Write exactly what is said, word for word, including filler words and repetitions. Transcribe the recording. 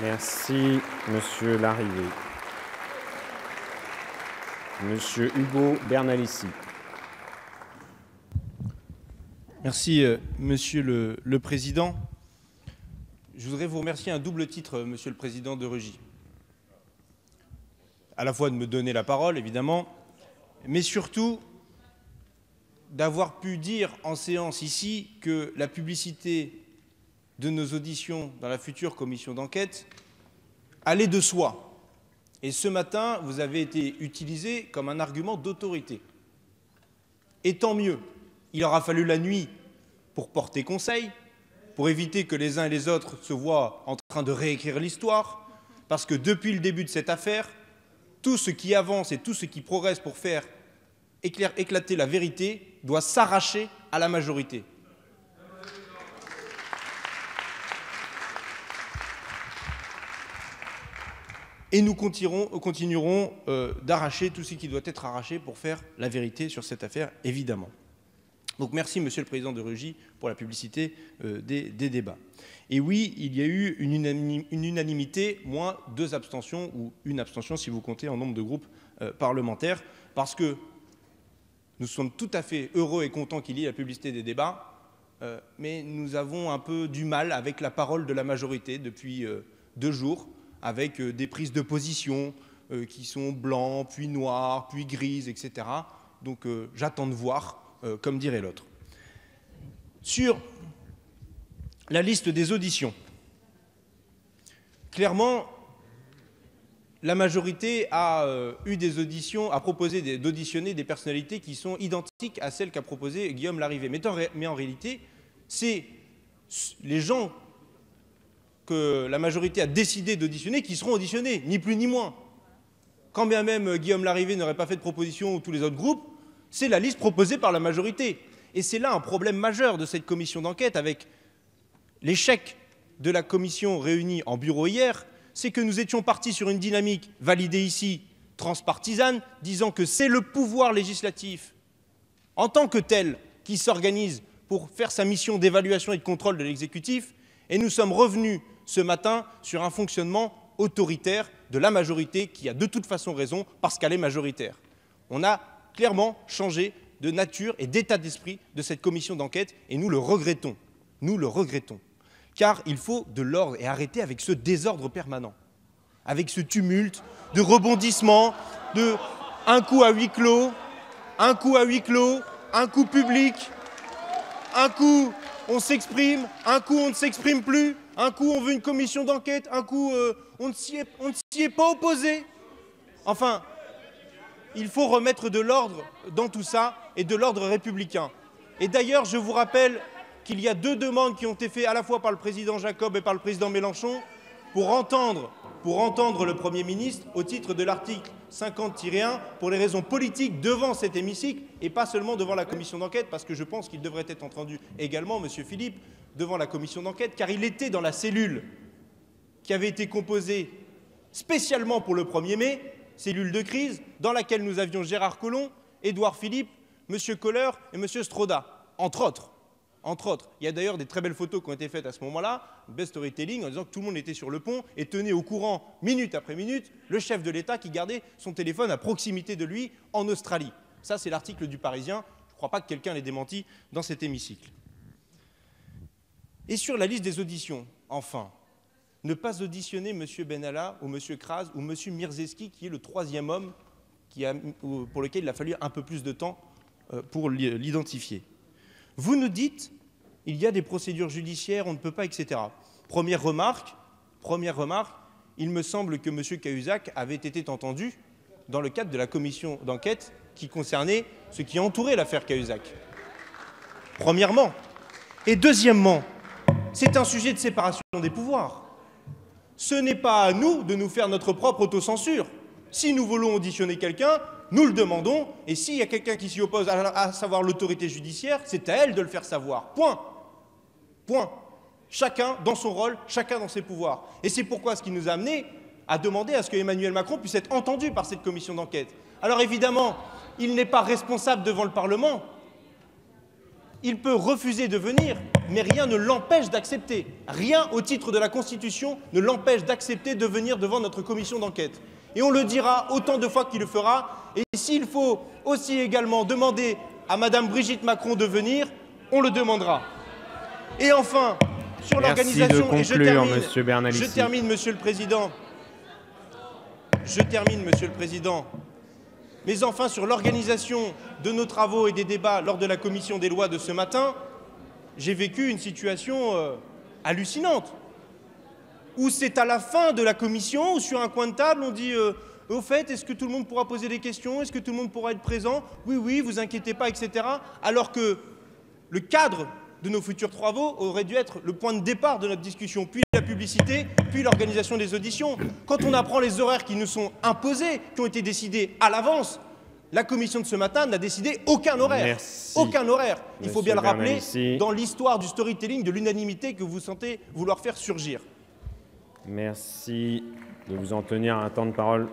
Merci, Monsieur Larrivé. Monsieur Ugo Bernalicis. Merci, euh, Monsieur le, le Président. Je voudrais vous remercier à un double titre, euh, Monsieur le Président de Rugy. À la fois de me donner la parole, évidemment, mais surtout d'avoir pu dire en séance ici que la publicité de nos auditions dans la future commission d'enquête allait de soi. Et ce matin, vous avez été utilisé comme un argument d'autorité. Et tant mieux. Il aura fallu la nuit pour porter conseil, pour éviter que les uns et les autres se voient en train de réécrire l'histoire, parce que depuis le début de cette affaire, tout ce qui avance et tout ce qui progresse pour faire éclater la vérité doit s'arracher à la majorité. Et nous continuerons, continuerons euh, d'arracher tout ce qui doit être arraché pour faire la vérité sur cette affaire, évidemment. Donc merci, Monsieur le Président de Rugy, pour la publicité euh, des, des débats. Et oui, il y a eu une, unanim, une unanimité, moins deux abstentions, ou une abstention si vous comptez en nombre de groupes euh, parlementaires, parce que nous sommes tout à fait heureux et contents qu'il y ait la publicité des débats, euh, mais nous avons un peu du mal avec la parole de la majorité depuis euh, deux jours, avec des prises de position euh, qui sont blancs, puis noirs, puis grises, et cetera. Donc euh, j'attends de voir, euh, comme dirait l'autre. Sur la liste des auditions, clairement, la majorité a euh, eu des auditions, a proposé d'auditionner des personnalités qui sont identiques à celles qu'a proposé Guillaume Larrivé. Mais en, mais en réalité, c'est les gens que la majorité a décidé d'auditionner, qui seront auditionnés, ni plus ni moins. Quand bien même Guillaume Larrivé n'aurait pas fait de proposition ou tous les autres groupes, c'est la liste proposée par la majorité. Et c'est là un problème majeur de cette commission d'enquête, avec l'échec de la commission réunie en bureau hier, c'est que nous étions partis sur une dynamique validée ici, transpartisane, disant que c'est le pouvoir législatif, en tant que tel, qui s'organise pour faire sa mission d'évaluation et de contrôle de l'exécutif, et nous sommes revenus ce matin sur un fonctionnement autoritaire de la majorité qui a de toute façon raison parce qu'elle est majoritaire. On a clairement changé de nature et d'état d'esprit de cette commission d'enquête et nous le regrettons. Nous le regrettons. Car il faut de l'ordre et arrêter avec ce désordre permanent, avec ce tumulte de rebondissements, de un coup à huis clos, un coup à huis clos, un coup public, un coup on s'exprime, un coup on ne s'exprime plus. Un coup, on veut une commission d'enquête, un coup, euh, on ne s'y est, est pas opposé. Enfin, il faut remettre de l'ordre dans tout ça et de l'ordre républicain. Et d'ailleurs, je vous rappelle qu'il y a deux demandes qui ont été faites à la fois par le président Jacob et par le président Mélenchon pour entendre, pour entendre le Premier ministre au titre de l'article cinquante tiret un pour les raisons politiques devant cet hémicycle et pas seulement devant la commission d'enquête, parce que je pense qu'il devrait être entendu également, Monsieur Philippe, devant la commission d'enquête, car il était dans la cellule qui avait été composée spécialement pour le premier mai, cellule de crise, dans laquelle nous avions Gérard Collomb, Édouard Philippe, Monsieur Kohler et Monsieur Stroda, entre autres. Entre autres. Il y a d'ailleurs des très belles photos qui ont été faites à ce moment-là, une belle storytelling, en disant que tout le monde était sur le pont et tenait au courant, minute après minute, le chef de l'État qui gardait son téléphone à proximité de lui en Australie. Ça, c'est l'article du Parisien. Je ne crois pas que quelqu'un l'ait démenti dans cet hémicycle. Et sur la liste des auditions, enfin, ne pas auditionner M. Benalla ou M. Kras ou M. Mirzeski, qui est le troisième homme qui a, pour lequel il a fallu un peu plus de temps pour l'identifier. Vous nous dites, il y a des procédures judiciaires, on ne peut pas, et cetera. Première remarque, première remarque, il me semble que M. Cahuzac avait été entendu dans le cadre de la commission d'enquête qui concernait ce qui entourait l'affaire Cahuzac. Premièrement. Et deuxièmement, c'est un sujet de séparation des pouvoirs. Ce n'est pas à nous de nous faire notre propre autocensure. Si nous voulons auditionner quelqu'un, nous le demandons, et s'il y a quelqu'un qui s'y oppose, à, à savoir l'autorité judiciaire, c'est à elle de le faire savoir. Point. Point. Chacun dans son rôle, chacun dans ses pouvoirs. Et c'est pourquoi ce qui nous a amené à demander à ce que Emmanuel Macron puisse être entendu par cette commission d'enquête. Alors évidemment, il n'est pas responsable devant le Parlement. Il peut refuser de venir. mais rien ne l'empêche d'accepter. Rien au titre de la Constitution ne l'empêche d'accepter de venir devant notre commission d'enquête. Et on le dira autant de fois qu'il le fera. Et s'il faut aussi également demander à Madame Brigitte Macron de venir, on le demandera. Et enfin, sur l'organisation, et je termine, Monsieur Bernalicis. je termine, Monsieur le Président. Je termine, Monsieur le Président. Mais enfin, sur l'organisation de nos travaux et des débats lors de la commission des lois de ce matin, j'ai vécu une situation euh, hallucinante, où c'est à la fin de la commission, où sur un coin de table, on dit euh, « Au fait, est-ce que tout le monde pourra poser des questions? Est-ce que tout le monde pourra être présent? Oui, oui, vous inquiétez pas, et cetera » Alors que le cadre de nos futurs travaux aurait dû être le point de départ de notre discussion, puis la publicité, puis l'organisation des auditions. Quand on apprend les horaires qui nous sont imposés, qui ont été décidés à l'avance, la commission de ce matin n'a décidé aucun horaire. Merci. Aucun horaire. Il Monsieur faut bien le rappeler Bernalicis. Dans l'histoire du storytelling, de l'unanimité que vous sentez vouloir faire surgir. Merci de vous en tenir à un temps de parole